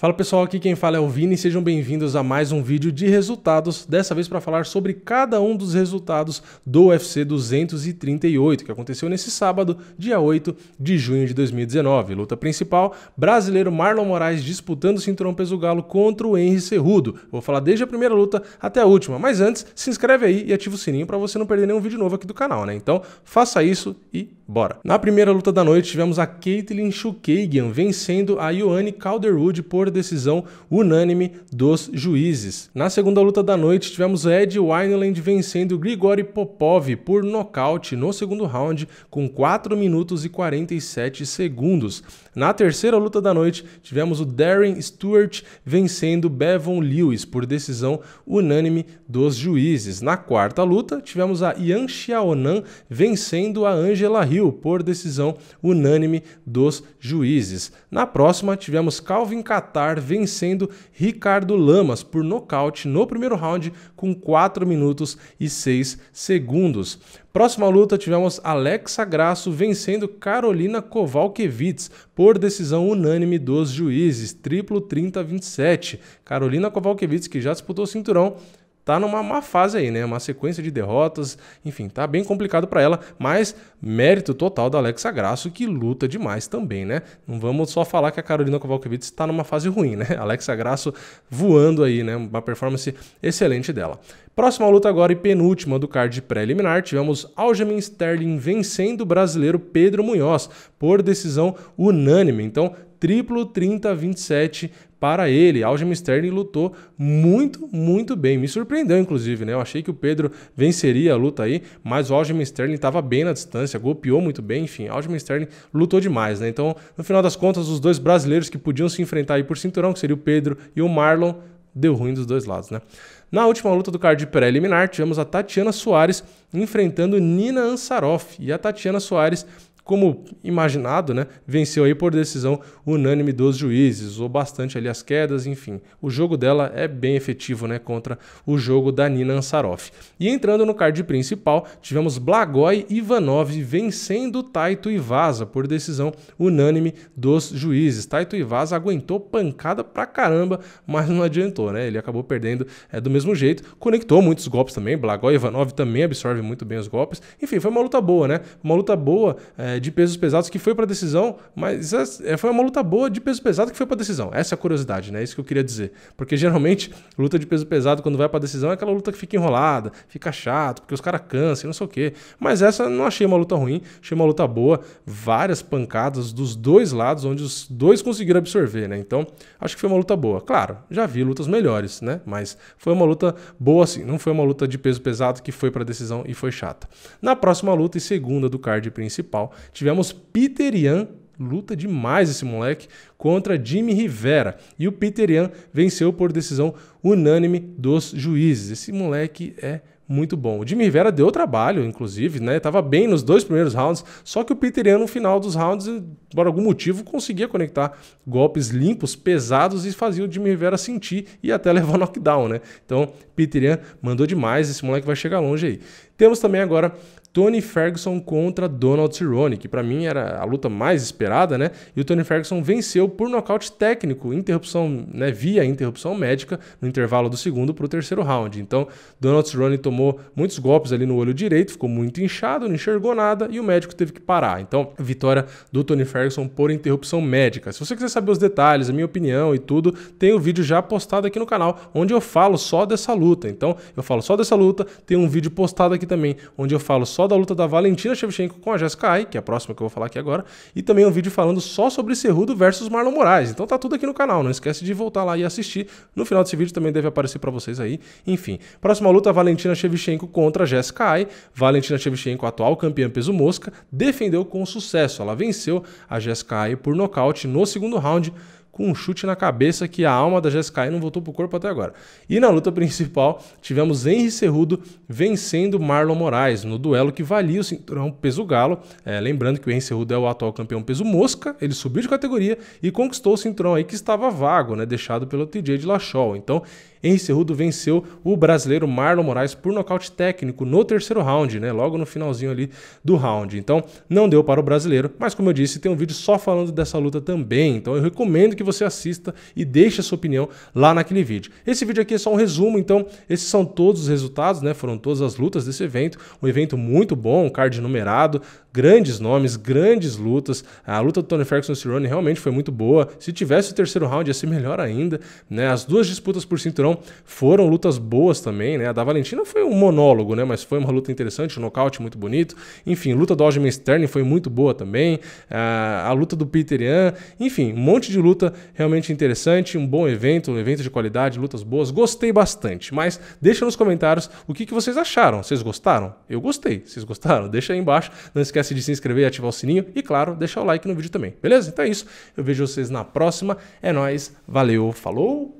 Fala pessoal, aqui quem fala é o Vini e sejam bem-vindos a mais um vídeo de resultados, dessa vez para falar sobre cada um dos resultados do UFC 238, que aconteceu nesse sábado, dia 8 de junho de 2019. Luta principal, brasileiro Marlon Moraes disputando o cinturão peso galo contra o Henry Cejudo. Vou falar desde a primeira luta até a última, mas antes se inscreve aí e ativa o sininho para você não perder nenhum vídeo novo aqui do canal, né? Então faça isso e bora! Na primeira luta da noite tivemos a Katlyn Chookagian vencendo a Joanne Calderwood por decisão unânime dos juízes. Na segunda luta da noite tivemos Eddie Wineland vencendo Grigory Popov por nocaute no segundo round com 4 minutos e 47 segundos. Na terceira luta da noite tivemos o Darren Stewart vencendo Bevon Lewis por decisão unânime dos juízes. Na quarta luta tivemos a Yan Xiaonan vencendo a Angela Hill por decisão unânime dos juízes. Na próxima tivemos Calvin Kattar vencendo Ricardo Lamas por nocaute no primeiro round com 4 minutos e 6 segundos. Próxima luta tivemos Alexa Grasso vencendo Karolina Kowalkiewicz por decisão unânime dos juízes, triplo 30-27. Karolina Kowalkiewicz, que já disputou o cinturão, tá numa má fase aí, né? Uma sequência de derrotas, enfim, tá bem complicado para ela, mas mérito total da Alexa Grasso, que luta demais também, né? Não vamos só falar que a Karolina Kowalkiewicz tá numa fase ruim, né? A Alexa Grasso voando aí, né? Uma performance excelente dela. Próxima luta agora e penúltima do card preliminar, tivemos Aljamain Sterling vencendo o brasileiro Pedro Munhoz por decisão unânime. Então, triplo 30-27 para ele. Aljamain Sterling lutou muito bem. Me surpreendeu, inclusive, né? Eu achei que o Pedro venceria a luta aí, mas o Aljamain Sterling estava bem na distância, golpeou muito bem, enfim, Aljamain Sterling lutou demais, né? Então, no final das contas, os dois brasileiros que podiam se enfrentar aí por cinturão, que seria o Pedro e o Marlon, deu ruim dos dois lados, né? Na última luta do card preliminar, tivemos a Tatiana Soares enfrentando Nina Ansaroff, e a Tatiana Soares, como imaginado, né, venceu aí por decisão unânime dos juízes, usou bastante ali as quedas, enfim. O jogo dela é bem efetivo, né, contra o jogo da Nina Ansaroff. E entrando no card principal, tivemos Blagoy Ivanov vencendo Tai Tuivasa por decisão unânime dos juízes. Tai Tuivasa aguentou pancada pra caramba, mas não adiantou, né? Ele acabou perdendo do mesmo jeito, conectou muitos golpes também. Blagoy Ivanov também absorve muito bem os golpes. Enfim, foi uma luta boa, né? Uma luta boa de pesos pesados que foi para decisão, mas foi uma luta boa de peso pesado que foi para decisão. Essa é a curiosidade, né? Isso que eu queria dizer. Porque geralmente luta de peso pesado quando vai para decisão é aquela luta que fica enrolada, fica chato, porque os caras cansam, não sei o quê. Mas essa não achei uma luta ruim, achei uma luta boa, várias pancadas dos dois lados, onde os dois conseguiram absorver, né? Então, acho que foi uma luta boa. Claro, já vi lutas melhores, né? Mas foi uma luta boa assim, não foi uma luta de peso pesado que foi para decisão e foi chata. Na próxima luta e segunda do card principal, tivemos Petr Yan, luta demais esse moleque, contra Jimmie Rivera. E o Petr Yan venceu por decisão unânime dos juízes. Esse moleque é muito bom. O Jimmie Rivera deu trabalho, inclusive, né? Tava bem nos dois primeiros rounds, só que o Petr Yan no final dos rounds, por algum motivo, conseguia conectar golpes limpos, pesados, e fazia o Jimmie Rivera sentir e até levar knockdown, né? Então, Petr Yan mandou demais, esse moleque vai chegar longe aí. Temos também agora Tony Ferguson contra Donald Cerrone, que para mim era a luta mais esperada, né? E o Tony Ferguson venceu por nocaute técnico, interrupção, né, via interrupção médica, no intervalo do segundo para o terceiro round. Então, Donald Cerrone tomou muitos golpes ali no olho direito, ficou muito inchado, não enxergou nada e o médico teve que parar. Então, vitória do Tony Ferguson por interrupção médica. Se você quiser saber os detalhes, a minha opinião e tudo, tem um vídeo já postado aqui no canal, onde eu falo só dessa luta. Então, eu falo só dessa luta, tem um vídeo postado aqui também, onde eu falo só da luta da Valentina Shevchenko com a Jessica Eye, que é a próxima que eu vou falar aqui agora, e também um vídeo falando só sobre Cerrudo versus Marlon Moraes. Então tá tudo aqui no canal, não esquece de voltar lá e assistir. No final desse vídeo também deve aparecer pra vocês aí. Enfim, próxima luta, Valentina Shevchenko contra a Jessica Eye. Valentina Shevchenko, atual campeã peso mosca, defendeu com sucesso. Ela venceu a Jessica Eye por nocaute no segundo round, com um chute na cabeça que a alma da Jessica Eye não voltou pro corpo até agora. E na luta principal, tivemos Henry Cejudo vencendo Marlon Moraes, no duelo que valia o cinturão peso galo. Lembrando que o Henry Cejudo é o atual campeão peso mosca, ele subiu de categoria e conquistou o cinturão aí que estava vago, né, deixado pelo TJ de Dillashaw. Então, Henry Cejudo venceu o brasileiro Marlon Moraes por nocaute técnico no terceiro round, né, logo no finalzinho ali do round. Então, não deu para o brasileiro, mas como eu disse, tem um vídeo só falando dessa luta também. Então, eu recomendo que você assista e deixe a sua opinião lá naquele vídeo. Esse vídeo aqui é só um resumo, então esses são todos os resultados, né? Foram todas as lutas desse evento, um evento muito bom, um card numerado, grandes nomes, grandes lutas. A luta do Tony Ferguson e Cerrone realmente foi muito boa. Se tivesse o terceiro round ia ser melhor ainda, né? As duas disputas por cinturão foram lutas boas também, né? A da Valentina foi um monólogo, né? Mas foi uma luta interessante, um nocaute muito bonito. Enfim, a luta do Aljamain Sterling foi muito boa também. A luta do Petr Yan, enfim, um monte de luta realmente interessante, um bom evento, um evento de qualidade, lutas boas. Gostei bastante, mas deixa nos comentários o que vocês acharam. Vocês gostaram? Eu gostei. Vocês gostaram? Deixa aí embaixo. Não esquece de se inscrever e ativar o sininho. E claro, deixar o like no vídeo também, beleza? Então é isso. Eu vejo vocês na próxima. É nóis. Valeu. Falou!